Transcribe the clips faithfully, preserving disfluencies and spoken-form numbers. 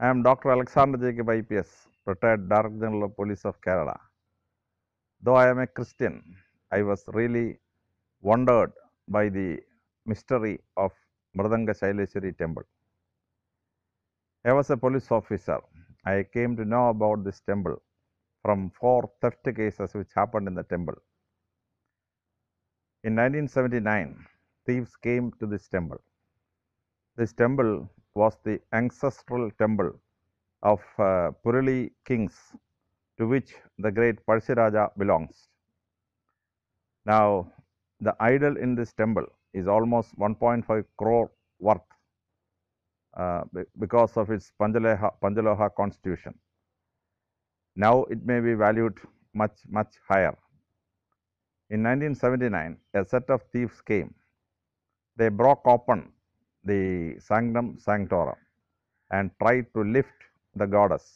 I am Doctor Alexander Jacob, I P S, retired Director General of Police of Kerala. Though I am a Christian, I was really wondered by the mystery of Mridanga Shaileshwari temple. I was a police officer. I came to know about this temple from four theft cases which happened in the temple. In nineteen seventy-nine, thieves came to this temple. This temple was the ancestral temple of uh, Purali kings, to which the great Parshiraja belongs. Now, the idol in this temple is almost one point five crore worth uh, because of its Panchaloha, Panchaloha constitution. Now it may be valued much, much higher. In nineteen seventy-nine, a set of thieves came. They broke open the Sanctum Sanctorum and tried to lift the goddess.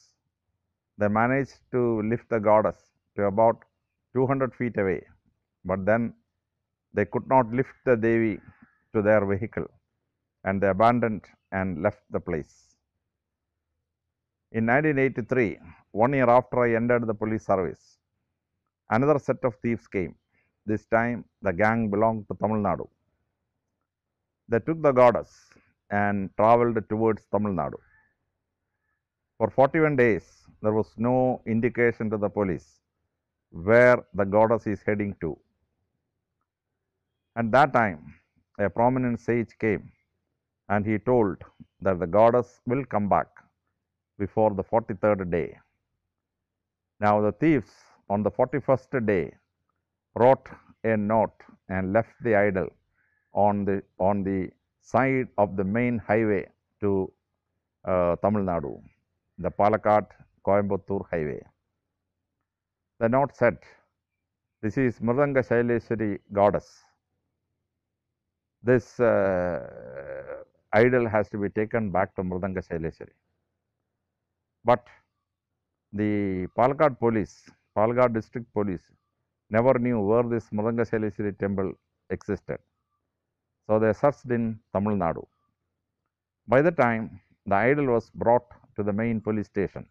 They managed to lift the goddess to about two hundred feet away, but then they could not lift the Devi to their vehicle, and they abandoned and left the place. In nineteen eighty-three, one year after I entered the police service, another set of thieves came. This time the gang belonged to Tamil Nadu. They took the goddess and travelled towards Tamil Nadu. For forty-one days, there was no indication to the police where the goddess is heading to. At that time, a prominent sage came and he told that the goddess will come back before the forty-third day. Now the thieves on the forty-first day wrote a note and left the idol on the, on the side of the main highway to uh, Tamil Nadu, the Palakkad Coimbatore highway. The note said, "This is Mridanga Shaileshwari goddess. This uh, idol has to be taken back to Mridanga Shaileshwari." But the Palakkad police, Palakkad district police, never knew where this Mridanga Shaileshwari temple existed. So they searched in Tamil Nadu. By the time, the idol was brought to the main police station.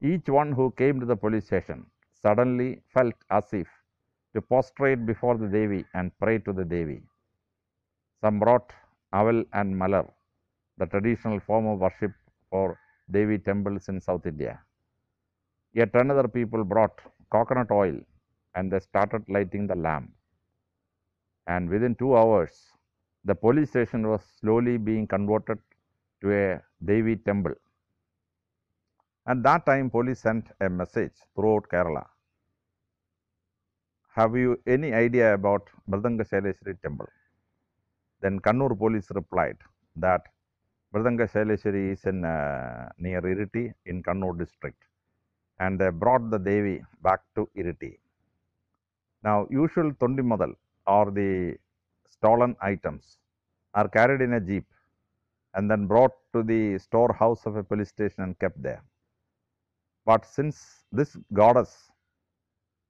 Each one who came to the police station suddenly felt as if to prostrate before the Devi and pray to the Devi. Some brought aval and malar, the traditional form of worship for Devi temples in South India. Yet another people brought coconut oil and they started lighting the lamp. And within two hours, the police station was slowly being converted to a Devi temple. At that time, police sent a message throughout Kerala. "Have you any idea about Mridanga Shaileshwari temple?" Then Kannur police replied that Mridanga Shaileshwari is in, uh, near Iritty in Kannur district, and they brought the Devi back to Iritty. Now, usual tondimadal, or the stolen items, are carried in a jeep and then brought to the storehouse of a police station and kept there. But since this goddess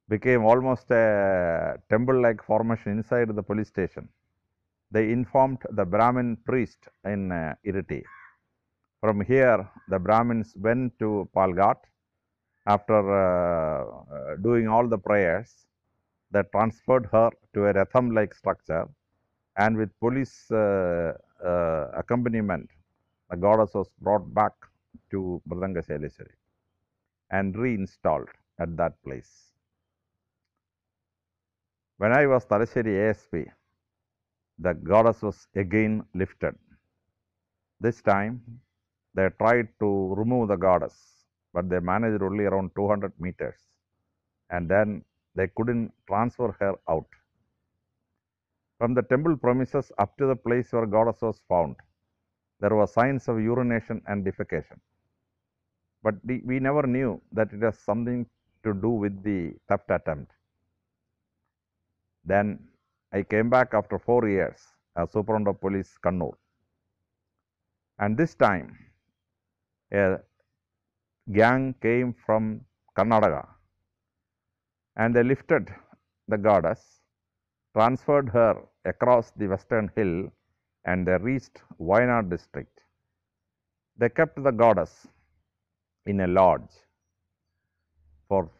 became almost a temple-like formation inside the police station, they informed the Brahmin priest in uh, Iritty. From here, the Brahmins went to Palakkad. After uh, doing all the prayers, they transferred her to a Ratham-like structure, and with police uh, uh, accompaniment, the goddess was brought back to Mridanga Shaileshwari and reinstalled at that place. When I was Thalassery A S P, the goddess was again lifted. This time, they tried to remove the goddess, but they managed only around two hundred meters, and then they couldn't transfer her out. From the temple premises up to the place where goddess was found, there were signs of urination and defecation. But we never knew that it has something to do with the theft attempt. Then I came back after four years as Superintendent of Police, Kannur. And this time, a gang came from Karnataka and they lifted the goddess, transferred her across the western hill, and they reached Wynad district. They kept the goddess in a lodge for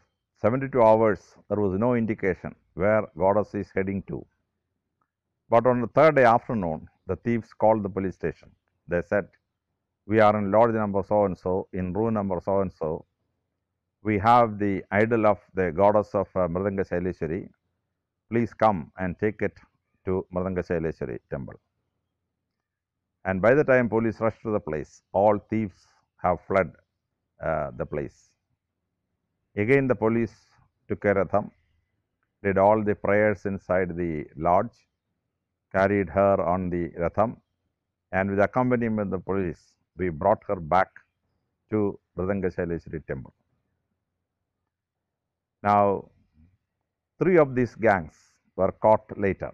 seventy-two hours. There was no indication where goddess is heading to. But on the third day afternoon, the thieves called the police station. They said, "We are in lodge number so and so, in room number so and so. We have the idol of the goddess of uh, Mridanga Shaileshwari. Please come and take it to Mridanga Shaileshwari temple." And by the time police rushed to the place, all thieves have fled uh, the place. Again the police took a ratham, did all the prayers inside the lodge, carried her on the ratham, and with accompaniment of the police, we brought her back to Mridanga Shaileshwari temple. Now, three of these gangs were caught later.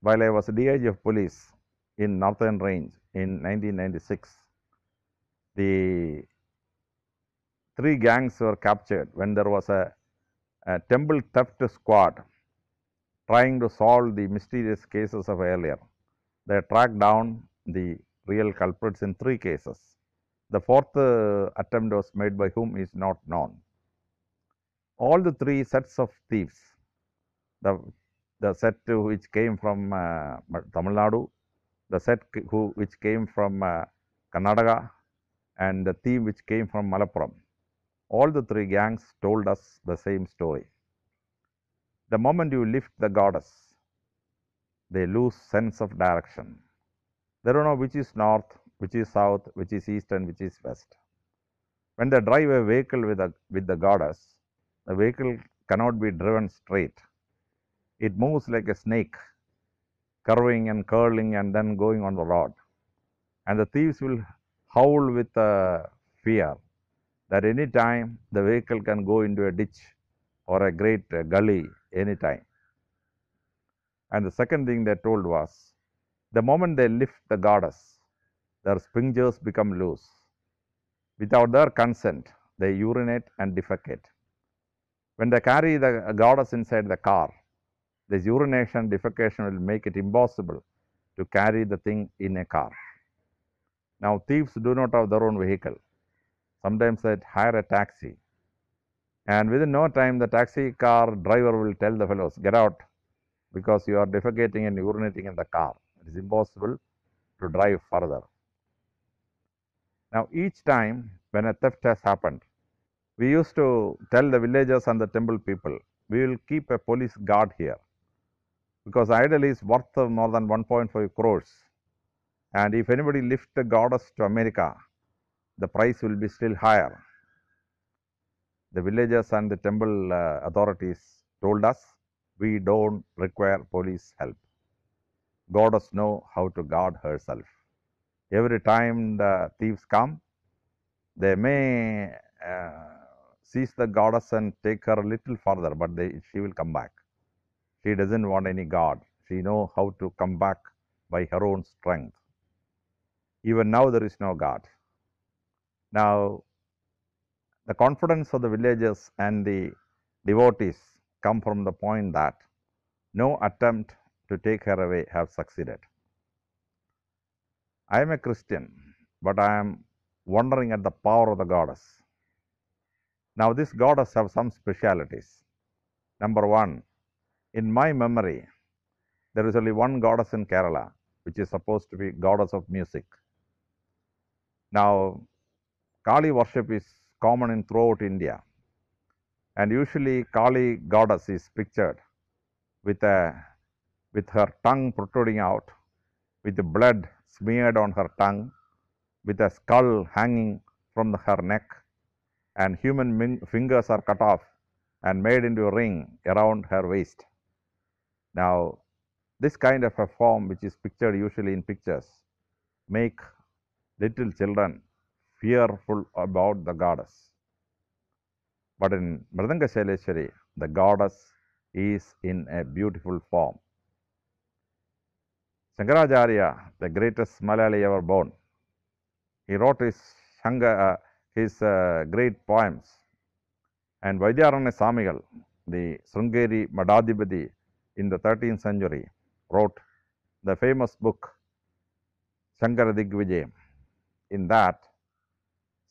While I was D I G of police in Northern Range in nineteen ninety-six, the three gangs were captured when there was a, a temple theft squad trying to solve the mysterious cases of earlier. They tracked down the real culprits in three cases. The fourth uh, attempt was made by whom is not known. All the three sets of thieves, the, the set which came from uh, Tamil Nadu, the set who, which came from uh, Karnataka, and the thief which came from Malapuram, all the three gangs told us the same story. The moment you lift the goddess, they lose sense of direction. They don't know which is north, which is south, which is east, and which is west. When they drive a vehicle with, a, with the goddess, the vehicle cannot be driven straight. It moves like a snake, curving and curling and then going on the road. And the thieves will howl with uh, fear that any time the vehicle can go into a ditch or a great uh, gully any time. And the second thing they told was, the moment they lift the goddess, their sphincters become loose. Without their consent, they urinate and defecate. When they carry the goddess inside the car, this urination and defecation will make it impossible to carry the thing in a car. Now, thieves do not have their own vehicle. Sometimes they hire a taxi. And within no time, the taxi car driver will tell the fellows, "Get out, because you are defecating and urinating in the car. It is impossible to drive further." Now, each time when a theft has happened, we used to tell the villagers and the temple people, we will keep a police guard here, because idol is worth more than one point five crores, and if anybody lifts the goddess to America, the price will be still higher. The villagers and the temple uh, authorities told us, we don't require police help. Goddess knows how to guard herself. Every time the thieves come, they may uh, seize the goddess and take her a little further, but they, she will come back. She doesn't want any guard. She knows how to come back by her own strength. Even now there is no guard. Now, the confidence of the villagers and the devotees come from the point that no attempt to take her away have succeeded. I am a Christian, but I am wondering at the power of the goddess. Now, this goddess have some specialities. Number one, in my memory, there is only one goddess in Kerala, which is supposed to be goddess of music. Now, Kali worship is common in throughout India, and usually Kali goddess is pictured with, a, with her tongue protruding out, with the blood smeared on her tongue, with a skull hanging from the, her neck, and human fingers are cut off and made into a ring around her waist. Now, this kind of a form, which is pictured usually in pictures, make little children fearful about the goddess. But in Mridanga Shaileshwari, the goddess is in a beautiful form. Shankaracharya, the greatest Malayali ever born, he wrote his Shankara, his uh, great poems, and Vidyaranya Swamigal, the Shrungeri Madhadibadi in the thirteenth century, wrote the famous book Shankaradigvijayam. in that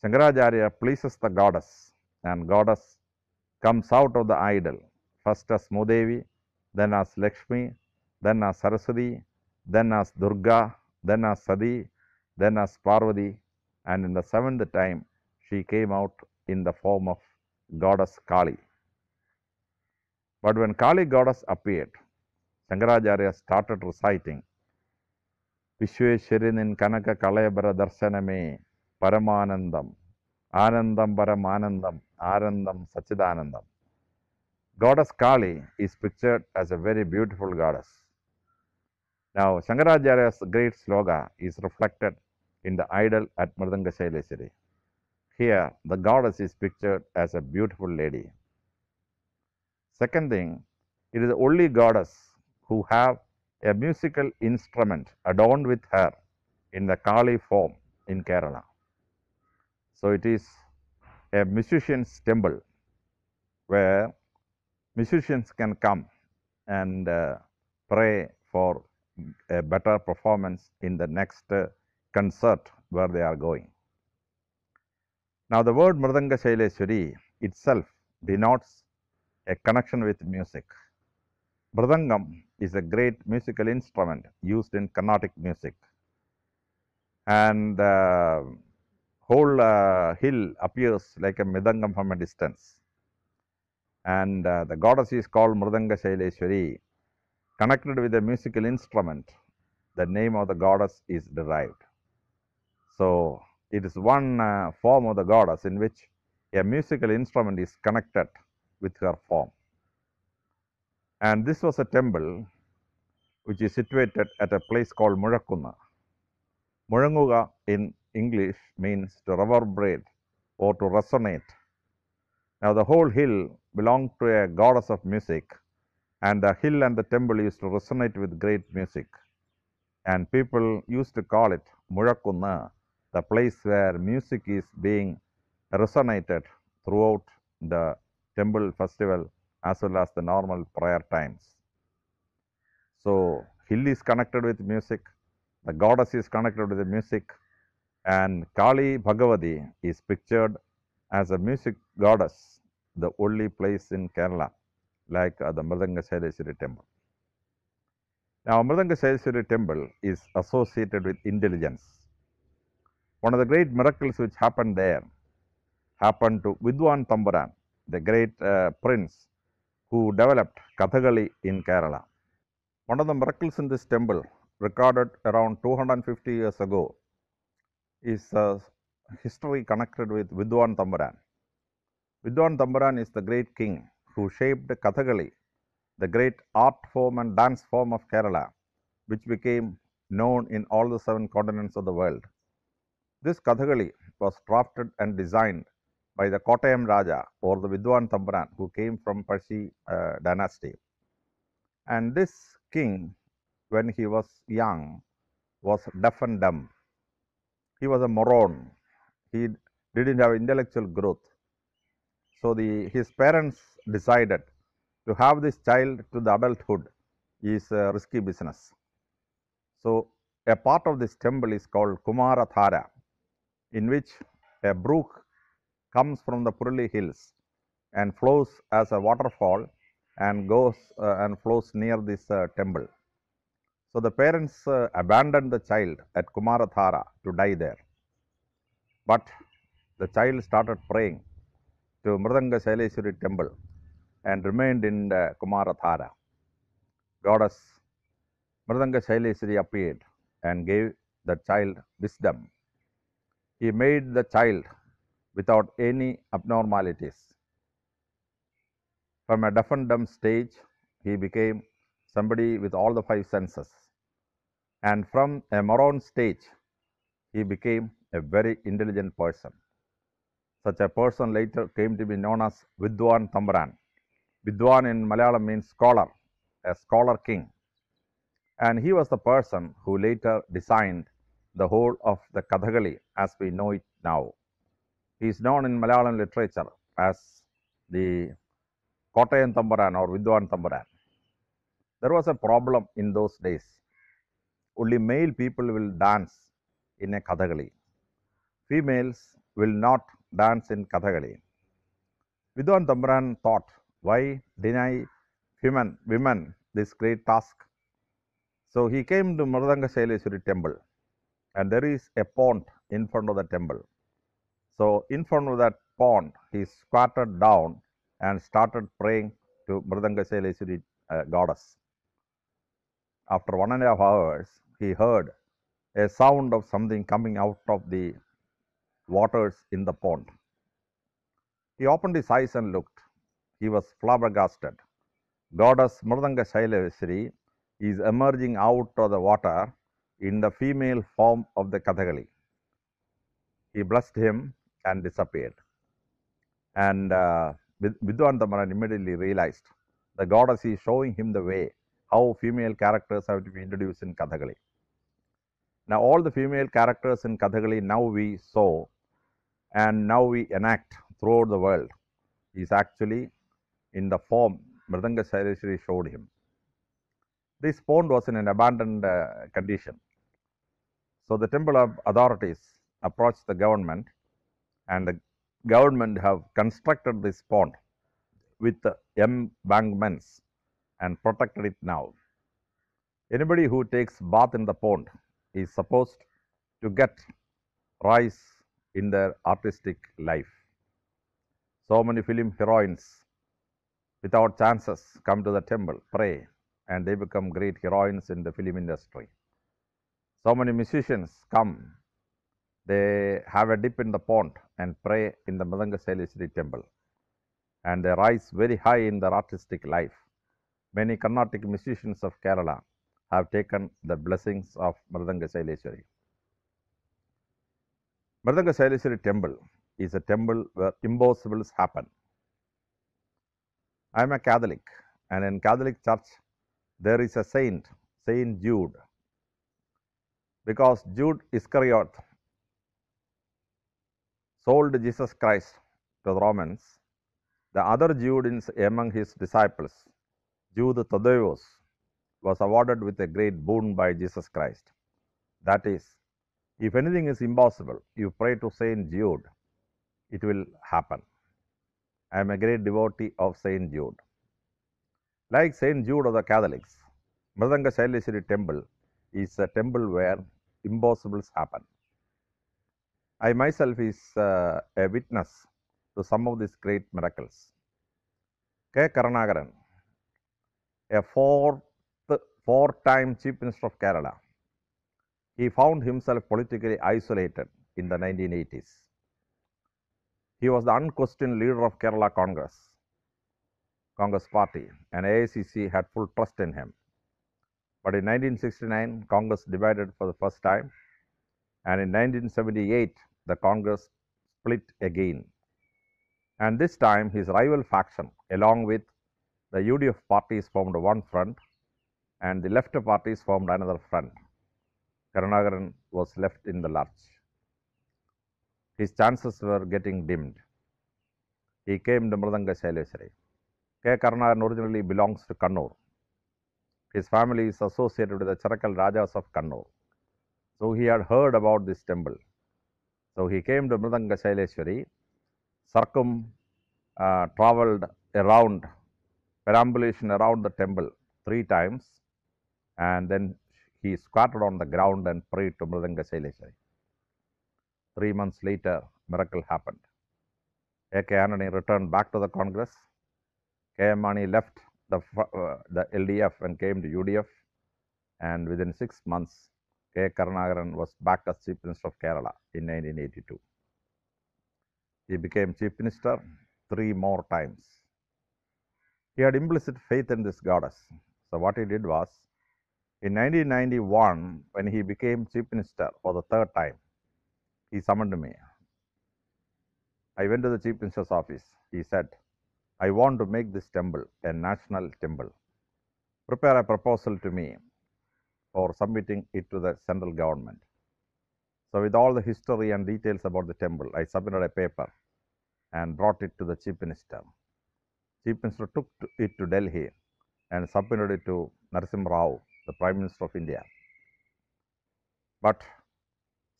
Shankaracharya pleases the goddess, and goddess comes out of the idol, first as Mudevi, then as Lakshmi, then as Saraswati, then as Durga, then as Sati, then as Parvati, and in the seventh time she came out in the form of goddess Kali. But when Kali goddess appeared, Shankaracharya started reciting Vishveshwarinin Kanaka Kalabara Darsaname Paramanandam Anandam Paramanandam Anandam Sachidanandam. Goddess Kali is pictured as a very beautiful goddess. Now, Shankaracharya's great sloga is reflected in the idol at Mridanga Shaileshwari. Here, the goddess is pictured as a beautiful lady. Second thing, it is the only goddess who have a musical instrument adorned with her in the Kali form in Kerala. So, it is a musician's temple where musicians can come and uh, pray for a better performance in the next uh, concert where they are going. Now, the word Mridanga Shaileshwari itself denotes a connection with music. Mridangam is a great musical instrument used in Carnatic music, and the whole uh, hill appears like a Mridangam from a distance, and uh, the goddess is called Mridanga Shaileshwari. Connected with a musical instrument, the name of the goddess is derived. So, it is one uh, form of the goddess in which a musical instrument is connected with her form. And this was a temple which is situated at a place called Murakuna. Muranguga in English means to reverberate or to resonate. Now, the whole hill belonged to a goddess of music, and the hill and the temple used to resonate with great music, and people used to call it Murakuna, the place where music is being resonated throughout the temple festival as well as the normal prayer times. So, hill is connected with music, the goddess is connected with the music, and Kali Bhagavati is pictured as a music goddess, the only place in Kerala like uh, the Mridanga Shaileshwari temple. Now, Mridanga Shaileshwari temple is associated with intelligence. One of the great miracles which happened there happened to Vidwan Thampuran, the great uh, prince who developed Kathakali in Kerala. One of the miracles in this temple, recorded around two hundred fifty years ago, is uh, history connected with Vidwan Thampuran. Vidwan Thampuran is the great king who shaped Kathakali, the great art form and dance form of Kerala, which became known in all the seven continents of the world. This Kathakali was drafted and designed by the Kottayam Raja or the Vidwan Thampuran, who came from Parsi uh, dynasty. And this king, when he was young, was deaf and dumb. He was a moron. He didn't have intellectual growth. So, the, his parents decided to have this child to the adulthood is a risky business. So, a part of this temple is called Kumarathara, in which a brook comes from the Purali hills and flows as a waterfall and goes uh, and flows near this uh, temple. So, the parents uh, abandoned the child at Kumarathara to die there. But the child started praying to Mridanga Shaileshwari temple and remained in the Kumarathara. Goddess Mridanga Shaileshwari appeared and gave the child wisdom. He made the child without any abnormalities. From a deaf and dumb stage, he became somebody with all the five senses. And from a moron stage, he became a very intelligent person. Such a person later came to be known as Vidwan Thampuran. Vidwan in Malayalam means scholar, a scholar king. And he was the person who later designed the whole of the Kathakali as we know it now. He is known in Malayalam literature as the Kottayam Thampuran or Vidwan Thampuran. There was a problem in those days. Only male people will dance in a Kathakali. females will not dance in Kathakali. Vidwan Thampuran thought, why deny human, women this great task? So he came to Mridanga Shaileshwari temple, and there is a pond in front of the temple. So in front of that pond, he squatted down and started praying to Mridanga Shaileshwari uh, goddess. After one and a half hours, he heard a sound of something coming out of the waters in the pond. He opened his eyes and looked. He was flabbergasted. Goddess Mridanga Shaileshwari is emerging out of the water in the female form of the Kathakali. He blessed him and disappeared. And uh, Vidwan Thampuran immediately realized the goddess is showing him the way how female characters have to be introduced in Kathakali. Now all the female characters in Kathakali now we saw and now we enact throughout the world is actually in the form Mridanga Shaileshwari showed him. This pond was in an abandoned uh, condition. So the temple of authorities approached the government, and the government have constructed this pond with embankments and protected it now. Anybody who takes bath in the pond is supposed to get rise in their artistic life. So many film heroines without chances come to the temple, pray, and they become great heroines in the film industry. So many musicians come, they have a dip in the pond and pray in the Mridanga Shaileshwari temple, and they rise very high in their artistic life. Many Carnatic musicians of Kerala have taken the blessings of Mridanga Shaileshwari. Mridanga Shaileshwari temple is a temple where impossibles happen. I am a Catholic, and in Catholic Church there is a saint, Saint Jude, because Jude Iscariot sold Jesus Christ to the Romans. The other Jude in, among his disciples, Jude Thaddeus, was awarded with a great boon by Jesus Christ. That is, if anything is impossible, you pray to Saint Jude, it will happen. I am a great devotee of Saint Jude. Like Saint Jude of the Catholics, Mridanga Shaileshwari temple is a temple where impossibles happen. I myself is uh, a witness to some of these great miracles. K. Karunakaran, a fourth, four-time Chief Minister of Kerala, he found himself politically isolated in the nineteen eighties. He was the unquestioned leader of Kerala Congress, Congress Party, and A I C C had full trust in him. But in nineteen sixty-nine, Congress divided for the first time, and in nineteen seventy-eight, the Congress split again. And this time, his rival faction, along with the U D F parties, formed one front, and the left parties formed another front. Karunakaran was left in the lurch. His chances were getting dimmed. He came to Mridanga Shaileshwari. K. Karunakaran originally belongs to Kannur. His family is associated with the Chirakkal Rajas of Kannur. So he had heard about this temple. So he came to Mridanga Shaileshwari, circum uh, traveled around, perambulation around the temple three times, and then he squatted on the ground and prayed to Mridanga Shaileshwari. Three months later, miracle happened. A K Anani returned back to the Congress. K M Mani left the, uh, the L D F and came to U D F, and within six months, K. Karunakaran was back as Chief Minister of Kerala in nineteen eighty-two. He became Chief Minister three more times. He had implicit faith in this goddess. So what he did was, in nineteen ninety-one, when he became Chief Minister for the third time, he summoned me. I went to the Chief Minister's office. He said, I want to make this temple a national temple. Prepare a proposal to me for submitting it to the central government. So with all the history and details about the temple, I submitted a paper and brought it to the Chief Minister. Chief Minister took to it to Delhi and submitted it to Narasimha Rao, the Prime Minister of India. But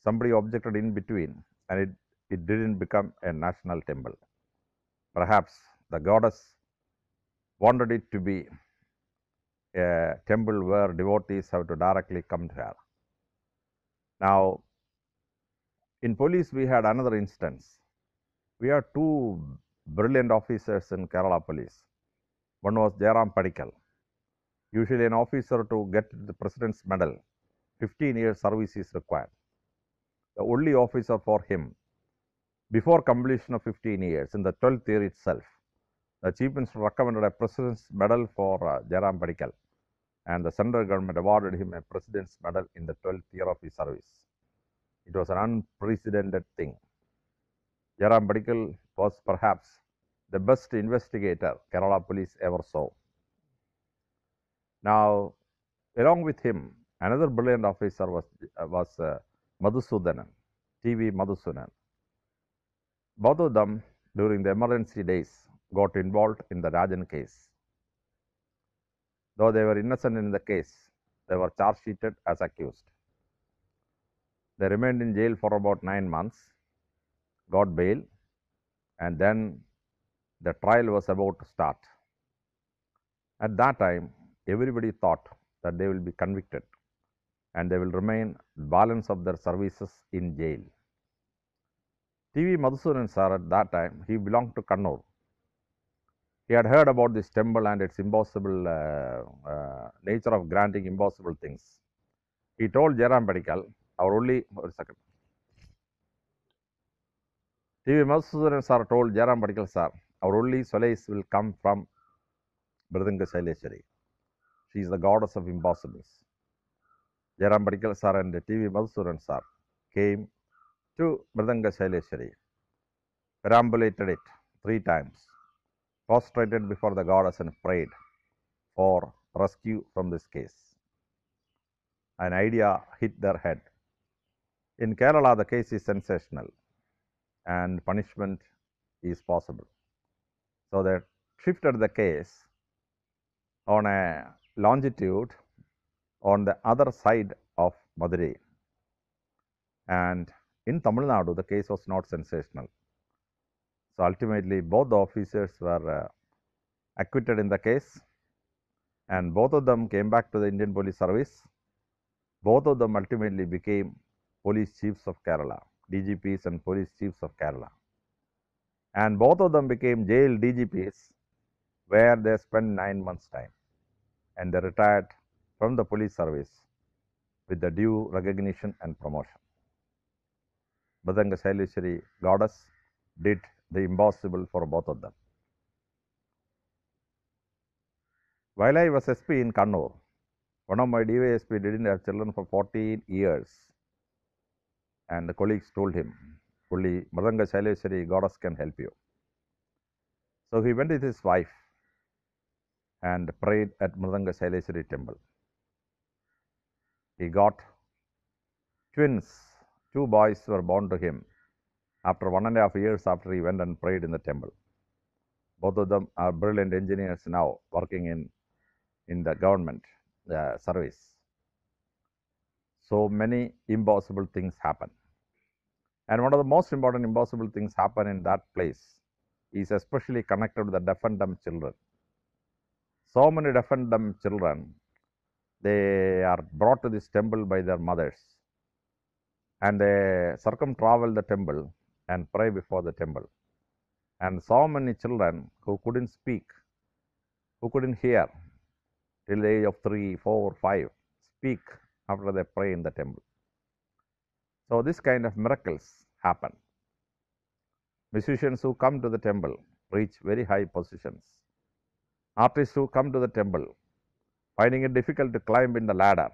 somebody objected in between and it, it didn't become a national temple. Perhaps the goddess wanted it to be a temple where devotees have to directly come to her. Now, in police we had another instance. We had two brilliant officers in Kerala Police. One was Jayaram Padikal. Usually an officer to get the President's Medal, fifteen years service is required. The only officer for him, before completion of fifteen years, in the twelfth year itself, the Chief Minister recommended a President's Medal for uh, Jayaram Padikal, and the central government awarded him a President's Medal in the twelfth year of his service. It was an unprecedented thing. Jayaram Padikal was perhaps the best investigator Kerala Police ever saw. Now, along with him, another brilliant officer was, was uh, Madhusudanan, T V Madhusudanan. Both of them, during the emergency days, got involved in the Rajan case. Though they were innocent in the case, they were charge sheeted as accused. They remained in jail for about nine months, got bail, and then the trial was about to start. At that time, everybody thought that they will be convicted and they will remain balance of their services in jail. T V Madhusudanan sir, at that time, he belonged to Kannur. He had heard about this temple and its impossible uh, uh, nature of granting impossible things. He told Jayaram Padikal, our only second. T V Madhusudanan sir told Jayaram Padikal sir, our only solace will come from Mridanga Shaileshwari. She is the goddess of impossibles. Jayaram Padikal sir and T V Madhusudanan sir came to Mridanga Shaileshwari, perambulated it three times, prostrated before the goddess and prayed for rescue from this case. An idea hit their head. In Kerala, the case is sensational and punishment is possible. So they shifted the case on a longitude on the other side of Madurai, and in Tamil Nadu the case was not sensational. So ultimately both the officers were uh, acquitted in the case, and both of them came back to the Indian Police Service. Both of them ultimately became police chiefs of Kerala, D G Ps and police chiefs of Kerala, and both of them became jail D G Ps, where they spent nine months time. And they retired from the police service with the due recognition and promotion. Mridanga Shaileshwari goddess did the impossible for both of them. While I was S P in Kannur, one of my D Y S P didn't have children for fourteen years, and the colleagues told him, only Mridanga Shaileshwari goddess can help you. So he went with his wife and prayed at Mridanga Shaileshwari temple. He got twins, two boys were born to him after one and a half years after he went and prayed in the temple. Both of them are brilliant engineers now, working in, in the government uh, service. So many impossible things happen. And one of the most important impossible things happen in that place is especially connected to the deaf and dumb children. So many deaf and dumb children, they are brought to this temple by their mothers, and they circumtravel the temple and pray before the temple. And so many children who couldn't speak, who couldn't hear till the age of three, four, five, speak after they pray in the temple. So this kind of miracles happen. Musicians who come to the temple reach very high positions. Artists who come to the temple, finding it difficult to climb in the ladder,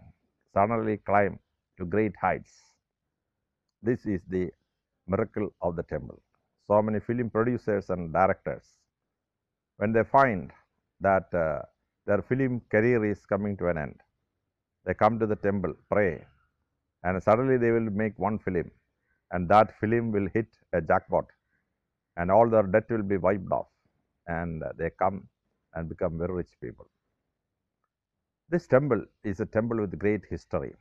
suddenly climb to great heights. This is the miracle of the temple. So many film producers and directors, when they find that uh, their film career is coming to an end, they come to the temple, pray, and suddenly they will make one film, and that film will hit a jackpot, and all their debt will be wiped off, and they come and become very rich people. This temple is a temple with great history.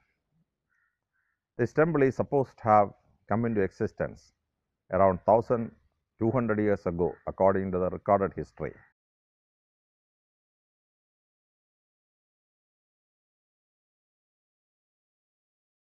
This temple is supposed to have come into existence around one thousand two hundred years ago according to the recorded history.